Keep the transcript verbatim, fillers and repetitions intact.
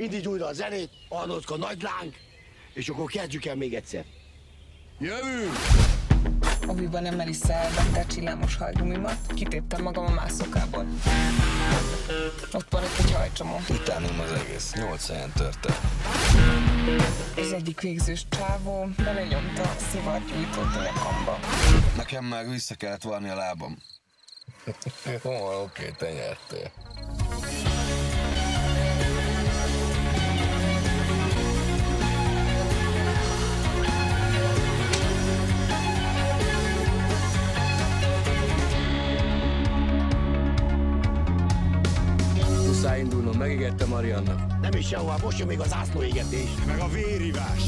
indítsd újra a zenét, Arnoldka nagy láng, és akkor kezdjük el még egyszer. Jövünk! Oviban Emelisza elvette a csillámos hajgumimat, kitéptem magam a mászokából. Ott van ott egy hajcsomó. Utánum az egész, nyolc helyen törte. Az egyik végzős csávó belenyomta a szivart, gyújtott a nyakamba. Nekem már vissza kellett várni a lábam. Komolyan, oké, te nyertél. Muszáj indulnom, megígérte Mariannak. Nem is sehová, most jön még az zászlóégetés. Meg a vérivás.